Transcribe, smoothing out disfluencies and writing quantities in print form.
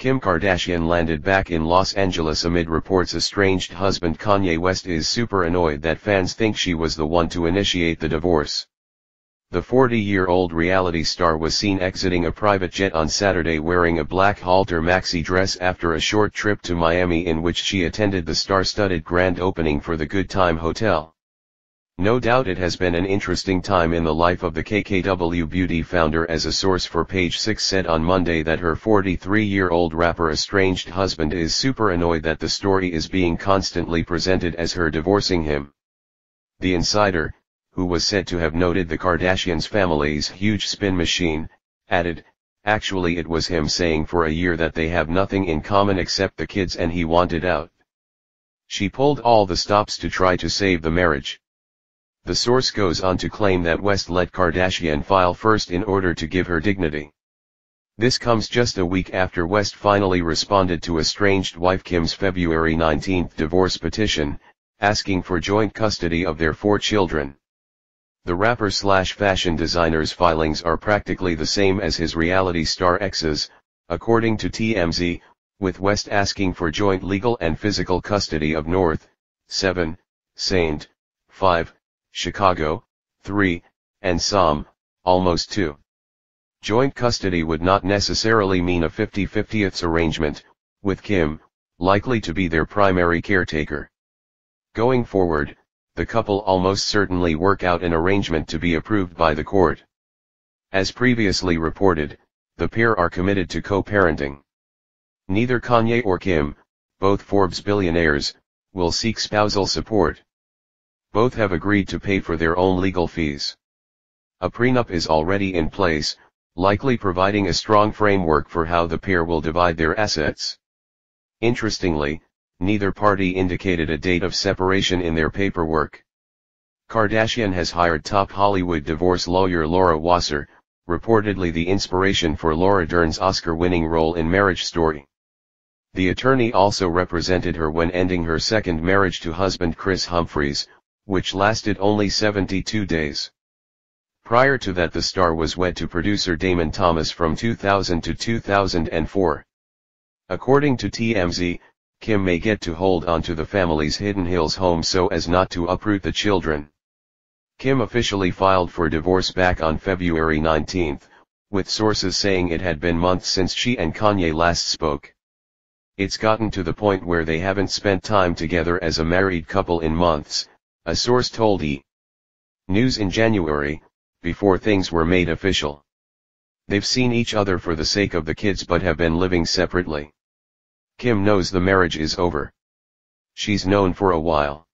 Kim Kardashian landed back in Los Angeles amid reports estranged husband Kanye West is super annoyed that fans think she was the one to initiate the divorce. The 40-year-old reality star was seen exiting a private jet on Saturday wearing a black halter maxi dress after a short trip to Miami in which she attended the star-studded grand opening for the Good Time Hotel. No doubt it has been an interesting time in the life of the KKW beauty founder, as a source for Page Six said on Monday that her 43-year-old rapper estranged husband is super annoyed that the story is being constantly presented as her divorcing him. The insider, who was said to have noted the Kardashians family's huge spin machine, added, "Actually it was him saying for a year that they have nothing in common except the kids and he wanted out. She pulled all the stops to try to save the marriage." The source goes on to claim that West let Kardashian file first in order to give her dignity. This comes just a week after West finally responded to estranged wife Kim's February 19 divorce petition, asking for joint custody of their 4 children. The rapper/fashion designer's filings are practically the same as his reality star ex's, according to TMZ, with West asking for joint legal and physical custody of North, 7, Saint, 5, Chicago, 3, and Sam, almost 2. Joint custody would not necessarily mean a 50-50 arrangement, with Kim likely to be their primary caretaker. Going forward, the couple almost certainly work out an arrangement to be approved by the court. As previously reported, the pair are committed to co-parenting. Neither Kanye or Kim, both Forbes billionaires, will seek spousal support. Both have agreed to pay for their own legal fees. A prenup is already in place, likely providing a strong framework for how the pair will divide their assets. Interestingly, neither party indicated a date of separation in their paperwork. Kardashian has hired top Hollywood divorce lawyer Laura Wasser, reportedly the inspiration for Laura Dern's Oscar-winning role in Marriage Story. The attorney also represented her when ending her second marriage to husband Kris Humphries, which lasted only 72 days. Prior to that, the star was wed to producer Damon Thomas from 2000 to 2004. According to TMZ, Kim may get to hold on to the family's Hidden Hills home so as not to uproot the children. Kim officially filed for divorce back on February 19, with sources saying it had been months since she and Kanye last spoke. "It's gotten to the point where they haven't spent time together as a married couple in months," a source told E. News in January, before things were made official. "They've seen each other for the sake of the kids but have been living separately. Kim knows the marriage is over. She's known for a while.